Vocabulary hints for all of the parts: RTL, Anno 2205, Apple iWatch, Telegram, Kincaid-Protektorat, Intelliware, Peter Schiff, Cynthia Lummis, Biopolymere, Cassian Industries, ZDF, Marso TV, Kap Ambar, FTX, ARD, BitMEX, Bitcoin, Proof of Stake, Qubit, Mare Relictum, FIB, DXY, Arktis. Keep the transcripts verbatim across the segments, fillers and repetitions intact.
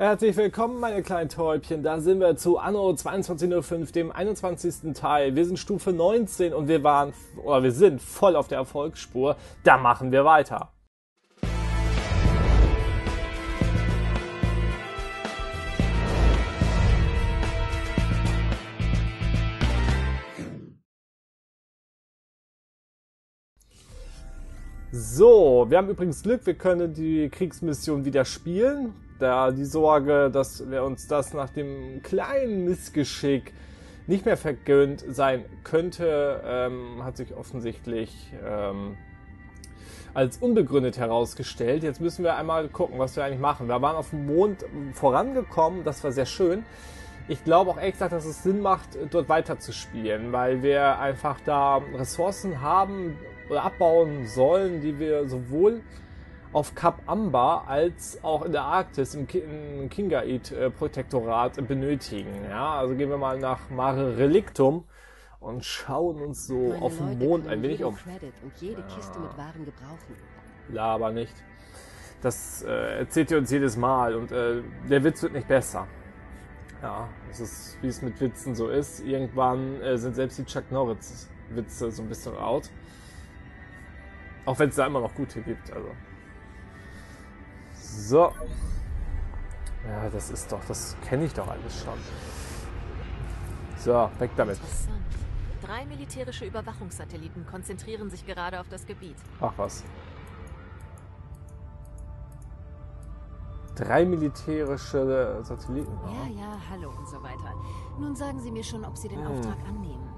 Herzlich willkommen, meine kleinen Täubchen. Da sind wir zu Anno zweiundzwanzig null fünf, dem einundzwanzigsten Teil. Wir sind Stufe neunzehn und wir waren, oder wir sind voll auf der Erfolgsspur. Da machen wir weiter. So, wir haben übrigens Glück, wir können die Kriegsmission wieder spielen. Da die Sorge, dass wir uns das nach dem kleinen Missgeschick nicht mehr vergönnt sein könnte, ähm, hat sich offensichtlich ähm, als unbegründet herausgestellt. Jetzt müssen wir einmal gucken, was wir eigentlich machen. Wir waren auf dem Mond vorangekommen, das war sehr schön. Ich glaube auch ehrlich gesagt, dass es Sinn macht, dort weiter zu spielen, weil wir einfach da Ressourcen haben oder abbauen sollen, die wir sowohl auf Kap Ambar als auch in der Arktis im Kincaid-Protektorat benötigen. Ja, also gehen wir mal nach Mare Relictum und schauen uns so Meine auf dem Mond ein wenig um. Und jede Kiste ja. mit Waren gebrauchen. Laber nicht. Das äh, erzählt ihr uns jedes Mal und äh, der Witz wird nicht besser. Ja, das ist, wie es mit Witzen so ist. Irgendwann äh, sind selbst die Chuck Norris-Witze so ein bisschen out. Auch wenn es da immer noch gute gibt, also. So. Ja, das ist doch, das kenne ich doch alles schon. So, weg damit. Drei militärische Überwachungssatelliten konzentrieren sich gerade auf das Gebiet. Ach was. Drei militärische Satelliten. Ja, ja, hallo und so weiter. Nun sagen Sie mir schon, ob Sie den hm. Auftrag annehmen.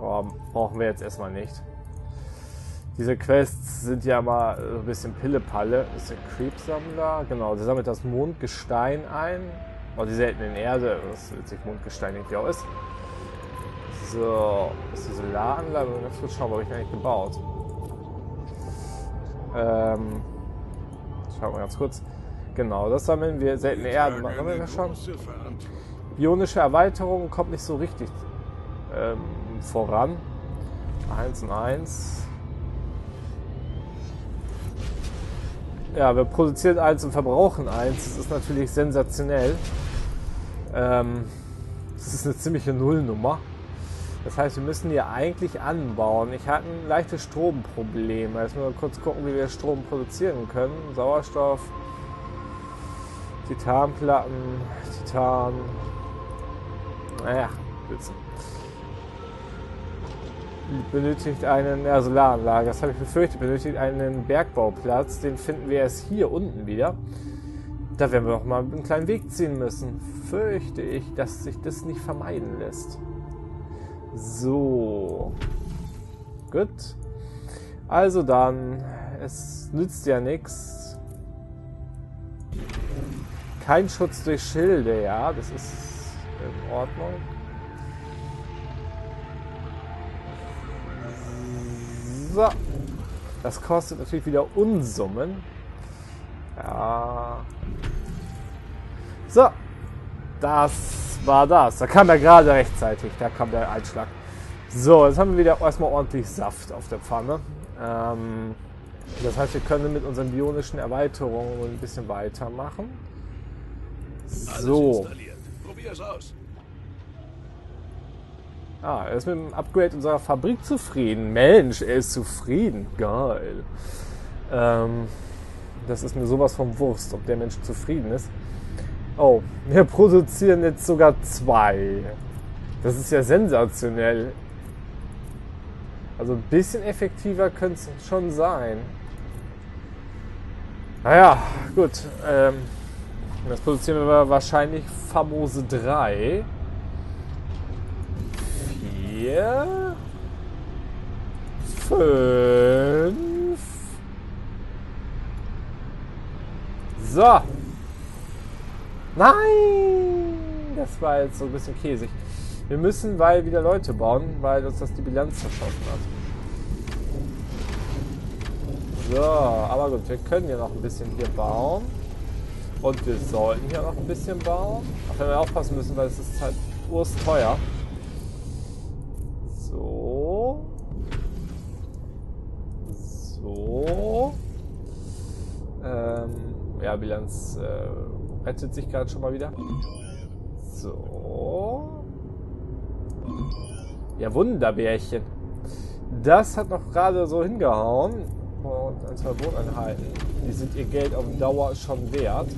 Oh, brauchen wir jetzt erstmal nicht. Diese Quests sind ja mal ein bisschen Pille-Palle. Ist der Creep-Sammler? Genau, der sammelt das Mondgestein ein. Oh, die seltenen Erde, was witzig Mondgestein irgendwie auch ist. So, ist die Solaranlage? Ganz kurz schauen, habe ich eigentlich gebaut. Ähm, schauen wir ganz kurz. Genau, das sammeln wir. Seltene Erden, machen wir das schon. Bionische Erweiterung kommt nicht so richtig ähm, voran. Eins und eins. Ja, wir produzieren eins und verbrauchen eins. Das ist natürlich sensationell. Ähm, das ist eine ziemliche Nullnummer. Das heißt, wir müssen hier eigentlich anbauen. Ich hatte ein leichtes Stromproblem. Jetzt müssen wir kurz gucken, wie wir Strom produzieren können. Sauerstoff, Titanplatten, Titan. Naja, Blödsinn. Benötigt einen ja, Solaranlage, das habe ich befürchtet, benötigt einen Bergbauplatz, den finden wir erst hier unten wieder. Da werden wir doch mal einen kleinen Weg ziehen müssen. Fürchte ich, dass sich das nicht vermeiden lässt. So. Gut. Also dann, es nützt ja nichts. Kein Schutz durch Schilde, ja, das ist in Ordnung. So, das kostet natürlich wieder Unsummen. Ja. So, das war das. Da kam er gerade rechtzeitig, da kam der Einschlag. So, jetzt haben wir wieder erstmal ordentlich Saft auf der Pfanne. Ähm, das heißt, wir können mit unseren bionischen Erweiterungen ein bisschen weitermachen. So. Ah, er ist mit dem Upgrade unserer Fabrik zufrieden. Mensch, er ist zufrieden. Geil. Ähm, das ist mir sowas von Wurst, ob der Mensch zufrieden ist. Oh, wir produzieren jetzt sogar zwei. Das ist ja sensationell. Also ein bisschen effektiver könnte es schon sein. Naja, gut. Ähm, das produzieren wir wahrscheinlich famose drei. fünf. So. Nein. Das war jetzt so ein bisschen käsig. Wir müssen, weil wieder Leute bauen, weil uns das die Bilanz verschossen hat. So, aber gut, wir können ja noch ein bisschen hier bauen. Und wir sollten hier noch ein bisschen bauen. Auch wenn wir aufpassen müssen, weil es ist halt urs teuer. So. So. Ähm, Ja, Bilanz äh, rettet sich gerade schon mal wieder. So. Ja, Wunderbärchen. Das hat noch gerade so hingehauen. Und ein, zwei Wohneinheiten. Die sind ihr Geld auf Dauer schon wert.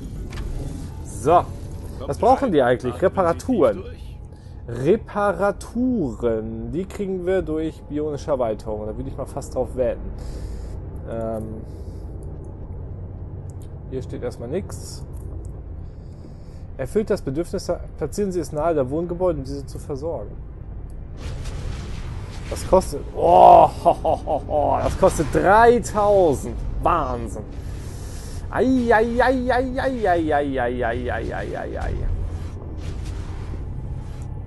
So. Was brauchen die eigentlich? Reparaturen. Reparaturen. Die kriegen wir durch bionische Erweiterung. Da würde ich mal fast drauf wetten. Ähm. Hier steht erstmal nichts. Erfüllt das Bedürfnis, platzieren Sie es nahe der Wohngebäude, um diese zu versorgen. Das kostet... Oh, ho, ho, ho, ho, das kostet dreitausend. Wahnsinn. Ei, ei, ei, ei, ei, ei, ei, ei, ei, ei, ei.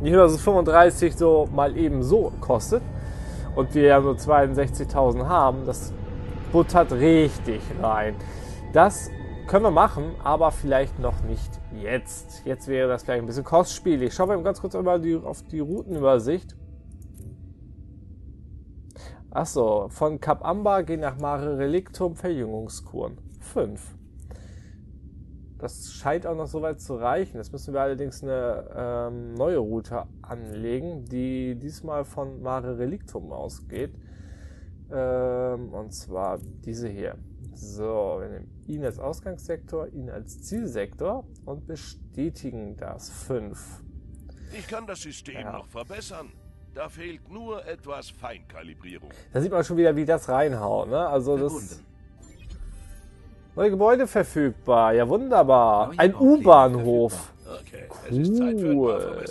Nicht nur, dass es fünfunddreißig so mal eben so kostet und wir ja nur zweiundsechzigtausend haben, das buttert richtig rein. Das können wir machen, aber vielleicht noch nicht jetzt. Jetzt wäre das vielleicht ein bisschen kostspielig. Schauen wir ganz kurz einmal auf die Routenübersicht. Achso, von Kap Ambar gehen nach Mare Relictum Verjüngungskuren. fünf. Das scheint auch noch so weit zu reichen. Jetzt müssen wir allerdings eine ähm, neue Route anlegen, die diesmal von Mare Relictum ausgeht. Ähm, und zwar diese hier. So, wir nehmen ihn als Ausgangssektor, ihn als Zielsektor und bestätigen das. fünf. Ich kann das System ja. noch verbessern. Da fehlt nur etwas Feinkalibrierung. Da sieht man schon wieder, wie das reinhaut, ne? Also das neue Gebäude verfügbar. Ja, wunderbar. Ein U-Bahnhof. Cool.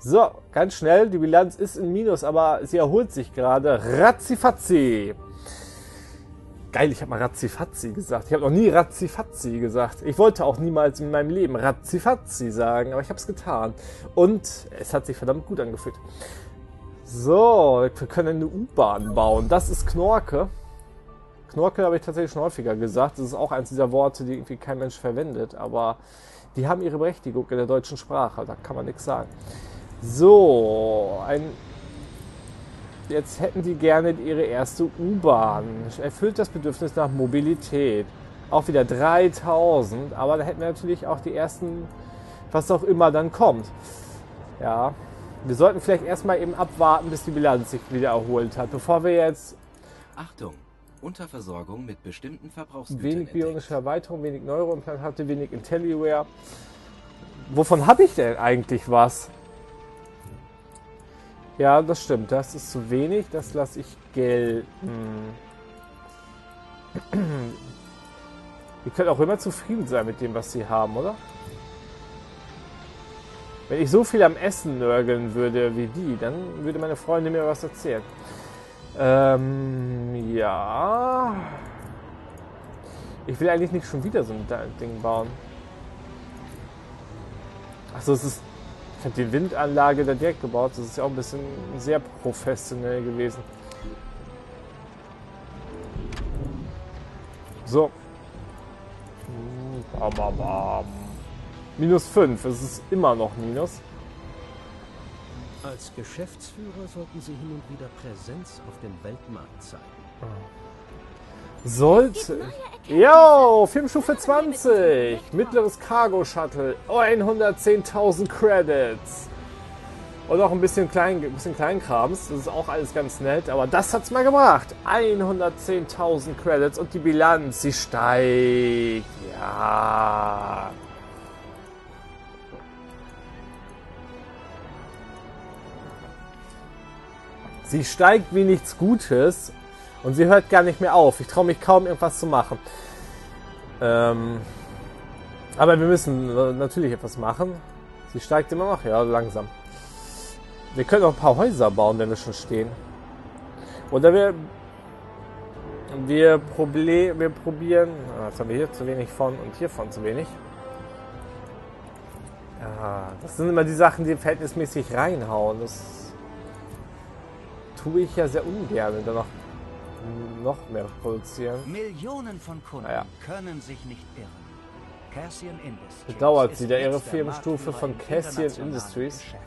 So, ganz schnell. Die Bilanz ist in Minus, aber sie erholt sich gerade. Ratzifatzi. Geil, ich habe mal Ratzifatzi gesagt. Ich habe noch nie Ratzifatzi gesagt. Ich wollte auch niemals in meinem Leben Ratzifatzi sagen, aber ich habe es getan. Und es hat sich verdammt gut angefühlt. So, wir können eine U-Bahn bauen. Das ist Knorke. Knorke habe ich tatsächlich schon häufiger gesagt. Das ist auch eins dieser Worte, die irgendwie kein Mensch verwendet. Aber die haben ihre Berechtigung in der deutschen Sprache. Da kann man nichts sagen. So, ein... Jetzt hätten die gerne ihre erste U-Bahn. Erfüllt das Bedürfnis nach Mobilität. Auch wieder dreitausend. Aber da hätten wir natürlich auch die ersten, was auch immer dann kommt. Ja, wir sollten vielleicht erstmal eben abwarten, bis die Bilanz sich wieder erholt hat. Bevor wir jetzt... Achtung! Unterversorgung mit bestimmten Verbrauchsgütern. Wenig bionische Erweiterung, wenig Neuroimplantate, wenig Intelliware. Wovon habe ich denn eigentlich was? Ja, das stimmt. Das ist zu wenig. Das lasse ich gelten. Ihr könnt auch immer zufrieden sein mit dem, was sie haben, oder? Wenn ich so viel am Essen nörgeln würde wie die, dann würde meine Freundin mir was erzählen. Ähm, ja. Ich will eigentlich nicht schon wieder so ein Ding bauen. Achso, es ist... Ich habe die Windanlage da direkt gebaut, das ist ja auch ein bisschen sehr professionell gewesen. So. Bam, bam, bam. Minus fünf, es ist immer noch Minus. Als Geschäftsführer sollten Sie hin und wieder Präsenz auf dem Weltmarkt zeigen. Sollte. Yo, Filmstufe zwanzig. Mittleres Cargo Shuttle. hundertzehntausend Credits. Und auch ein bisschen, klein, ein bisschen Kleinkrams. Das ist auch alles ganz nett. Aber das hat's mal gebracht. hundertzehntausend Credits. Und die Bilanz, sie steigt. Ja. Sie steigt wie nichts Gutes. Und sie hört gar nicht mehr auf. Ich traue mich kaum, irgendwas zu machen. Ähm, aber wir müssen natürlich etwas machen. Sie steigt immer noch. Ja, langsam. Wir können auch ein paar Häuser bauen, wenn wir schon stehen. Oder wir... Wir, proble wir probieren... Jetzt haben wir hier zu wenig von und hiervon zu wenig. Ja, das sind immer die Sachen, die verhältnismäßig reinhauen. Das tue ich ja sehr ungern, wenn da noch... noch mehr produzieren. Millionen von Kunden naja. können sich nicht irren. Cassian Industries bedauert sie, da ihre Firmenstufe von Cassian Industries. Geschäft.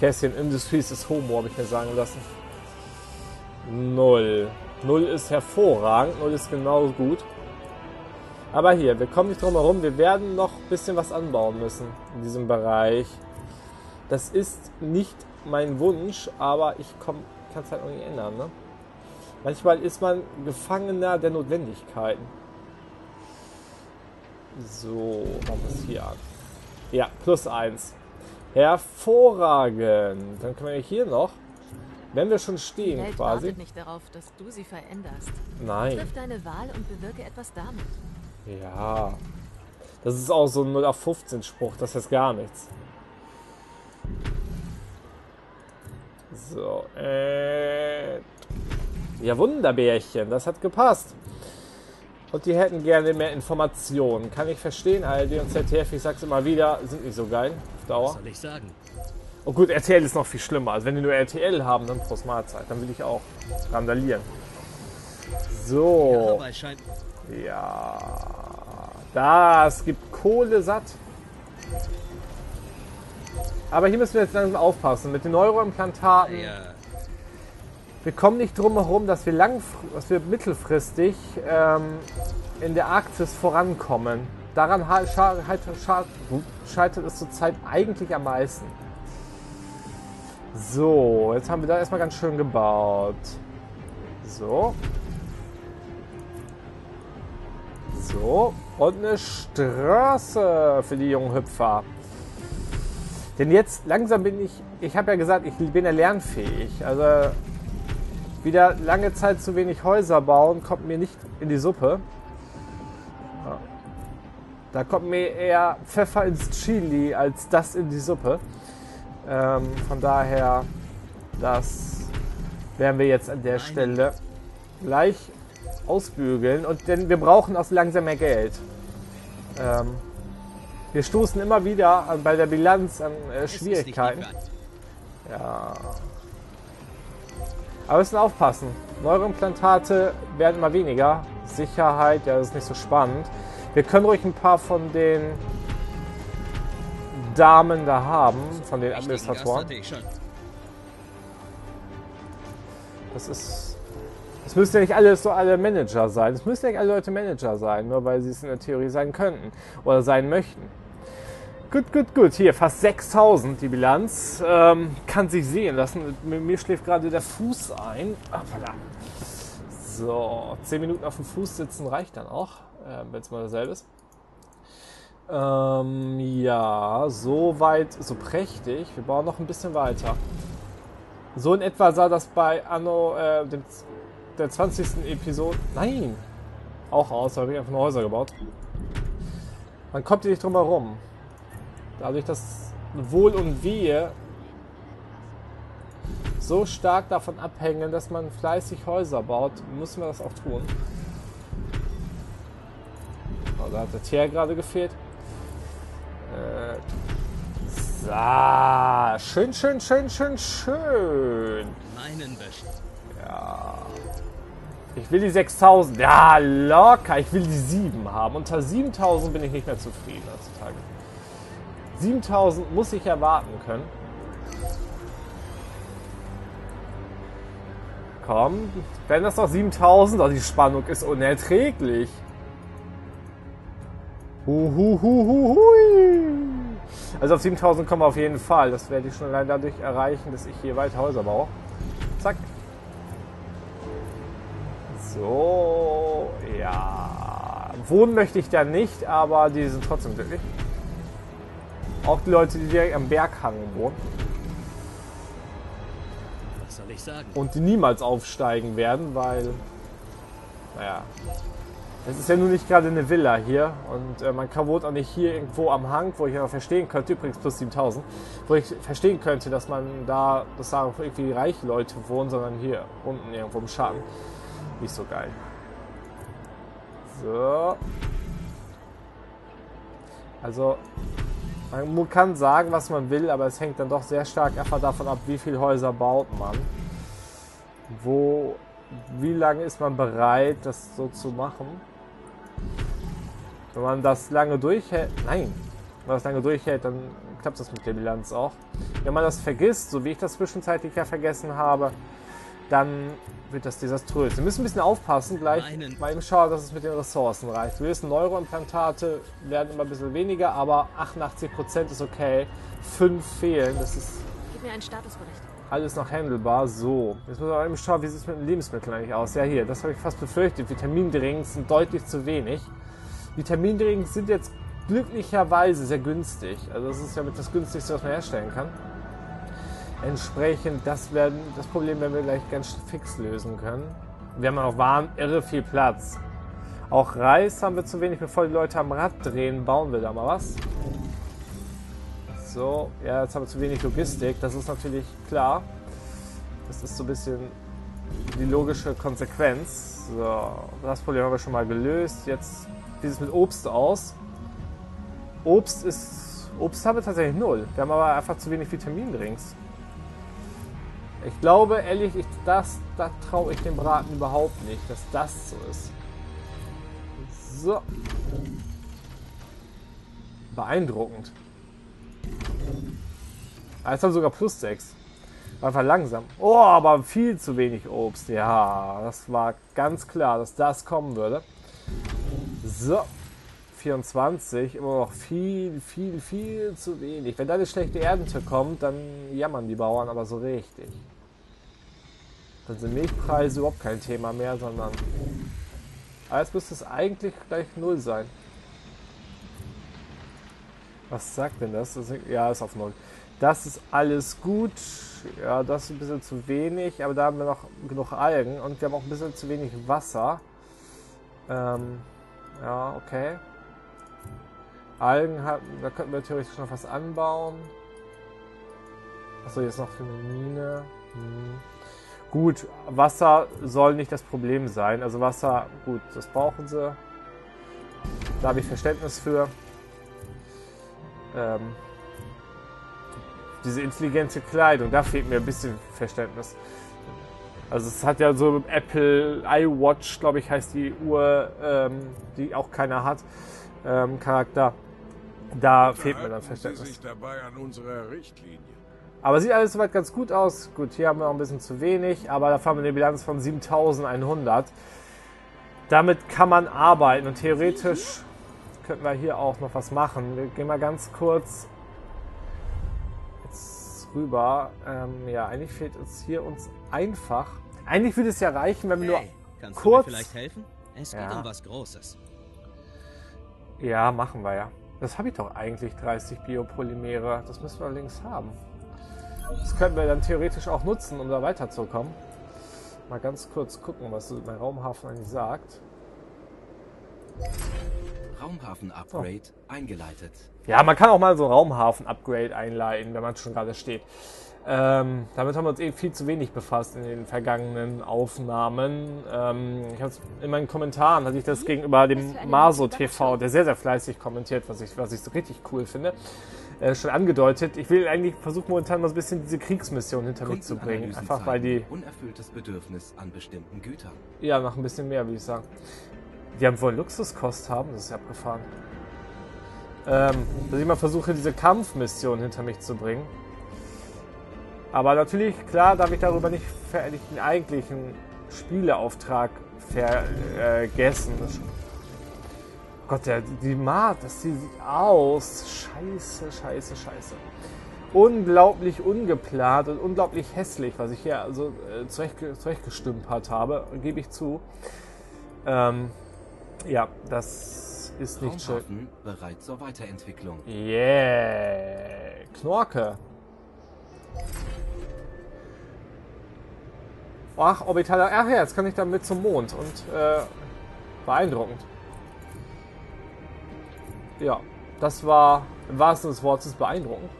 Cassian Industries ist Homo, habe ich mir sagen lassen. Null. null ist hervorragend, null ist genauso gut. Aber hier, wir kommen nicht drum herum, wir werden noch ein bisschen was anbauen müssen in diesem Bereich. Das ist nicht mein Wunsch, aber ich kann es halt auch nicht ändern. Ne? Manchmal ist man Gefangener der Notwendigkeiten. So, machen wir es hier an. Ja, plus eins. Hervorragend. Dann können wir hier noch, wenn wir schon stehen, die Welt quasi. Wartet nicht darauf, dass du sie veränderst. Nein. Triff deine Wahl und bewirke etwas damit. Ja. Das ist auch so ein null auf fünfzehn Spruch, das heißt gar nichts. So, äh. Ja, Wunderbärchen, das hat gepasst. Und die hätten gerne mehr Informationen. Kann ich verstehen, A R D und Z D F, ich sag's immer wieder, sind nicht so geil auf Dauer. Was soll ich sagen? Oh gut, R T L ist noch viel schlimmer. Also wenn die nur R T L haben, dann Prost Mahlzeit. Dann will ich auch randalieren. So. Ja. Das gibt Kohle satt. Aber hier müssen wir jetzt langsam aufpassen. Mit den Neuroimplantaten. Wir kommen nicht drum herum, dass wir, lang, dass wir mittelfristig ähm, in der Arktis vorankommen. Daran scheitert es zurzeit eigentlich am meisten. So, jetzt haben wir da erstmal ganz schön gebaut. So. So. Und eine Straße für die jungen Hüpfer. Denn jetzt langsam bin ich, ich habe ja gesagt, ich bin ja lernfähig. Also wieder lange Zeit zu wenig Häuser bauen, kommt mir nicht in die Suppe. Da kommt mir eher Pfeffer ins Chili als das in die Suppe. Ähm, von daher, das werden wir jetzt an der Stelle gleich ausbügeln. Und denn wir brauchen auch langsam mehr Geld. Ähm, wir stoßen immer wieder an, bei der Bilanz an äh, Schwierigkeiten. Ja. Aber wir müssen aufpassen. Neuroimplantate werden immer weniger. Sicherheit, ja, das ist nicht so spannend. Wir können ruhig ein paar von den Damen da haben, von den Administratoren. Das ist... Es müssen ja nicht alle, so alle Manager sein. Es müssen ja nicht alle Leute Manager sein, nur weil sie es in der Theorie sein könnten oder sein möchten. Gut, gut, gut. Hier, fast sechstausend die Bilanz. Ähm, kann sich sehen lassen. Mir schläft gerade der Fuß ein. Ach, verdammt. So, zehn Minuten auf dem Fuß sitzen reicht dann auch, äh, wenn es mal dasselbe ist. Ähm, ja, so weit, so prächtig. Wir bauen noch ein bisschen weiter. So in etwa sah das bei Anno, äh, dem, der zwanzigsten Episode, nein, auch aus, da habe ich einfach nur Häuser gebaut. Man kommt hier nicht drum herum. Dadurch, dass Wohl und Wehe so stark davon abhängen, dass man fleißig Häuser baut, müssen wir das auch tun. Oh, da hat der Tier gerade gefehlt. So, schön, schön, schön, schön, schön. Ja. Ich will die sechstausend. Ja, locker. Ich will die sieben haben. Unter siebentausend bin ich nicht mehr zufrieden heutzutage. siebentausend muss ich erwarten können. Komm, wenn das noch siebentausend, oh, die Spannung ist unerträglich. Huhuhuhui. Also auf siebentausend kommen wir auf jeden Fall. Das werde ich schon allein dadurch erreichen, dass ich hier weiter Häuser baue. Zack. So, ja. Wohnen möchte ich da nicht, aber die sind trotzdem glücklich. Auch die Leute, die direkt am Berghang wohnen. Was soll ich sagen? Und die niemals aufsteigen werden, weil... Naja... Es ist ja nun nicht gerade eine Villa hier und äh, man kann wohl auch nicht hier irgendwo am Hang, wo ich ja verstehen könnte, übrigens plus siebentausend, wo ich verstehen könnte, dass man da, dass da irgendwie reiche Leute wohnen, sondern hier unten irgendwo im Schatten. Nicht so geil. So. Also, man kann sagen, was man will, aber es hängt dann doch sehr stark einfach davon ab, wie viele Häuser baut man. Wo, wie lange ist man bereit, das so zu machen? Wenn man das lange durchhält, nein, wenn man das lange durchhält, dann klappt das mit der Bilanz auch. Wenn man das vergisst, so wie ich das zwischenzeitlich ja vergessen habe, dann wird das desaströs. Wir müssen ein bisschen aufpassen gleich bei dem Schauer, dass es mit den Ressourcen reicht. Wir wissen, Neuroimplantate werden immer ein bisschen weniger, aber achtundachtzig Prozent ist okay. fünf fehlen, das ist... Gib mir einen Statusbericht. Alles noch handelbar. So, jetzt müssen wir mal eben schauen, wie sieht es mit den Lebensmitteln eigentlich aus. Ja, hier, das habe ich fast befürchtet. Vitamindrinks sind deutlich zu wenig. Vitamindrinks sind jetzt glücklicherweise sehr günstig. Also das ist ja mit das günstigste, was man herstellen kann. Entsprechend, das, werden, das Problem werden wir gleich ganz fix lösen können. Wir haben auch warm, irre viel Platz. Auch Reis haben wir zu wenig. Bevor die Leute am Rad drehen, bauen wir da mal was. So, ja, jetzt haben wir zu wenig Logistik. Das ist natürlich klar. Das ist so ein bisschen die logische Konsequenz. So, das Problem haben wir schon mal gelöst. Jetzt, wie sieht es mit Obst aus? Obst ist, Obst haben wir tatsächlich null. Wir haben aber einfach zu wenig Vitamindrinks. Ich glaube, ehrlich, ich, das, das traue ich dem Braten überhaupt nicht, dass das so ist. So. Beeindruckend. Ah, jetzt haben wir sogar plus sechs. War einfach langsam. Oh, aber viel zu wenig Obst. Ja, das war ganz klar, dass das kommen würde. So. vierundzwanzig. Immer noch viel, viel, viel zu wenig. Wenn da eine schlechte Ernte kommt, dann jammern die Bauern aber so richtig. Dann sind Milchpreise überhaupt kein Thema mehr, sondern... Aber jetzt müsste es eigentlich gleich null sein. Was sagt denn das? das ist, ja, ist auf null. Das ist alles gut. Ja, das ist ein bisschen zu wenig. Aber da haben wir noch genug Algen. Und wir haben auch ein bisschen zu wenig Wasser. Ähm, ja, okay. Algen hatten, da könnten wir theoretisch noch was anbauen. Achso, jetzt noch für eine Mine. Hm. Gut, Wasser soll nicht das Problem sein. Also Wasser, gut, das brauchen sie. Da habe ich Verständnis für. Ähm, diese intelligente Kleidung, da fehlt mir ein bisschen Verständnis. Also es hat ja so Apple iWatch, glaube ich, heißt die Uhr, ähm, die auch keiner hat, ähm, Charakter. Da fehlt mir dann Verständnis. Sich dabei an unserer Richtlinie. Aber sieht alles soweit ganz gut aus. Gut, hier haben wir noch ein bisschen zu wenig, aber da fahren wir eine Bilanz von siebentausendeinhundert. Damit kann man arbeiten und theoretisch könnten wir hier auch noch was machen. Wir gehen mal ganz kurz jetzt rüber. Ähm, ja, eigentlich fehlt uns hier uns einfach. Eigentlich würde es ja reichen, wenn wir hey, nur kannst kurz... du mir vielleicht helfen? Es geht ja um was Großes. Ja, machen wir ja. Das habe ich doch eigentlich, dreißig Biopolymere. Das müssen wir links haben. Das könnten wir dann theoretisch auch nutzen, um da weiterzukommen. Mal ganz kurz gucken, was mein Raumhafen eigentlich sagt. Raumhafen-Upgrade oh. eingeleitet. Ja, man kann auch mal so Raumhafen-Upgrade einleiten, wenn man schon gerade steht. Ähm, damit haben wir uns eh viel zu wenig befasst in den vergangenen Aufnahmen. Ähm, ich hab's, in meinen Kommentaren hatte ich das gegenüber dem Marso T V, der sehr, sehr fleißig kommentiert, was ich, was ich so richtig cool finde, äh, schon angedeutet. Ich will eigentlich versuchen, momentan mal so ein bisschen diese Kriegsmission hinter mich zu bringen. Einfach weil die... Unerfülltes Bedürfnis an bestimmten Gütern. Ja, noch ein bisschen mehr, würde ich sagen. Die haben wohl Luxuskost haben, das ist ja abgefahren. Ähm, dass ich mal versuche, diese Kampfmission hinter mich zu bringen. Aber natürlich, klar, darf ich darüber nicht den eigentlichen Spieleauftrag vergessen. Oh Gott, der, die Mart, das sieht aus. Scheiße, scheiße, scheiße. Unglaublich ungeplant und unglaublich hässlich, was ich hier also äh, zurecht, zurechtgestümpert habe, gebe ich zu. Ähm... Ja, das ist nicht schön. Bereit zur Weiterentwicklung. Yeah, Knorke. Ach, Orbitaler. Ach ja, jetzt kann ich damit zum Mond und äh, beeindruckend. Ja, das war im wahrsten Sinne des Wortes beeindruckend.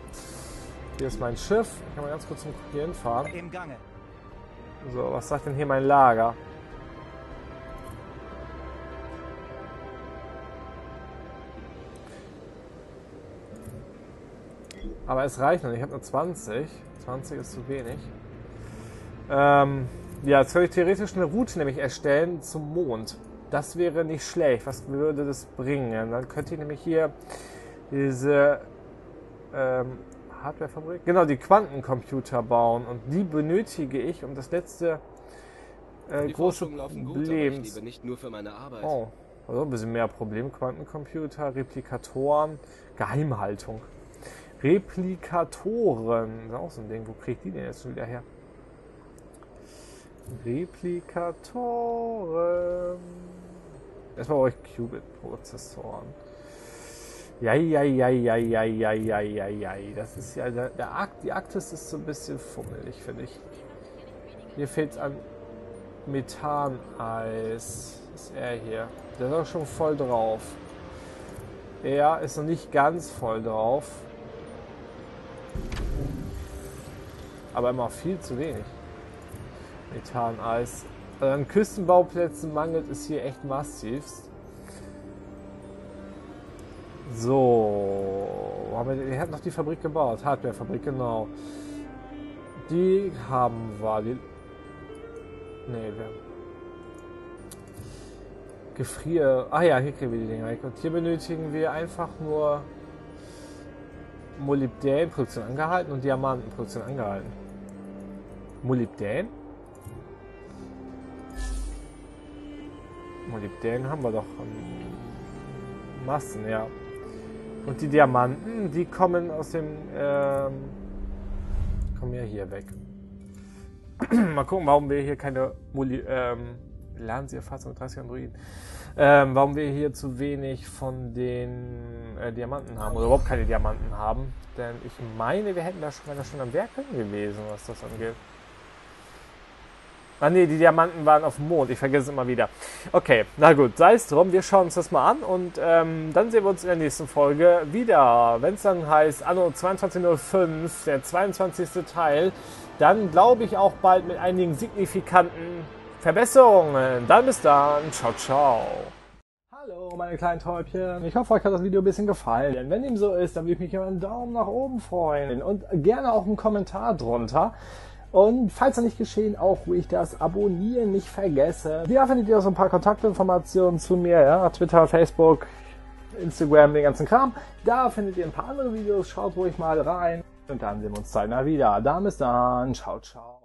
Hier ist mein Schiff. Ich kann mal ganz kurz zum Kopieren fahren. Im Gange. So, was sagt denn hier mein Lager? Aber es reicht noch nicht. Ich habe nur zwanzig. zwanzig ist zu wenig. Ähm, ja, jetzt könnte ich theoretisch eine Route nämlich erstellen zum Mond. Das wäre nicht schlecht. Was würde das bringen? Dann könnte ich nämlich hier diese ähm, Hardwarefabrik, genau, die Quantencomputer bauen. Und die benötige ich, um das letzte äh, große Probleme. Ich lebe nicht nur für meine Arbeit. Oh, also ein bisschen mehr Problem. Quantencomputer, Replikatoren, Geheimhaltung. Replikatoren. Das ist auch so ein Ding. Wo kriege ich die denn jetzt schon wieder her? Replikatoren. Erstmal brauche ich Qubit-Prozessoren. Jai, das ist ja der, der Akt, die Arktis ist so ein bisschen fummelig, finde ich. Hier fehlt es an Methaneis. Ist er hier? Der ist auch schon voll drauf. Er ist noch nicht ganz voll drauf. Aber immer viel zu wenig. Methaneis. Also an Küstenbauplätzen mangelt es hier echt massivst. So, haben wir, wir hatten noch die Fabrik gebaut, Hardwarefabrik, genau. Die haben wir. Die, nee, wir. Gefrier. Ah ja, hier kriegen wir die Dinger. Und hier benötigen wir einfach nur Molybdän-Produktion angehalten und Diamantenproduktion angehalten. Molybdän? Molybdän haben wir doch in Massen, ja. Und die Diamanten, die kommen aus dem, ähm, kommen ja hier weg. Mal gucken, warum wir hier keine Moli, ähm, lernen Sie Erfassung mit dreißig Androiden. Ähm, warum wir hier zu wenig von den äh, Diamanten haben oder überhaupt keine Diamanten haben. Denn ich meine, wir hätten da schon, schon am Werk gewesen, was das angeht. Ah ne, die Diamanten waren auf dem Mond. Ich vergesse es immer wieder. Okay, na gut, sei es drum. Wir schauen uns das mal an und ähm, dann sehen wir uns in der nächsten Folge wieder. Wenn es dann heißt Anno zweiundzwanzig null fünf, der zweiundzwanzigste Teil, dann glaube ich auch bald mit einigen signifikanten Verbesserungen. Dann bis dann. Ciao, ciao. Hallo meine kleinen Täubchen, ich hoffe euch hat das Video ein bisschen gefallen, denn wenn dem so ist, dann würde ich mich über einen Daumen nach oben freuen und gerne auch einen Kommentar drunter. Und falls das nicht geschehen, auch ruhig das Abonnieren nicht vergessen. Hier findet ihr auch so ein paar Kontaktinformationen zu mir, ja, Twitter, Facebook, Instagram, den ganzen Kram. Da findet ihr ein paar andere Videos, schaut ruhig mal rein. Und dann sehen wir uns zeitnah wieder. Dann bis dann, ciao, ciao.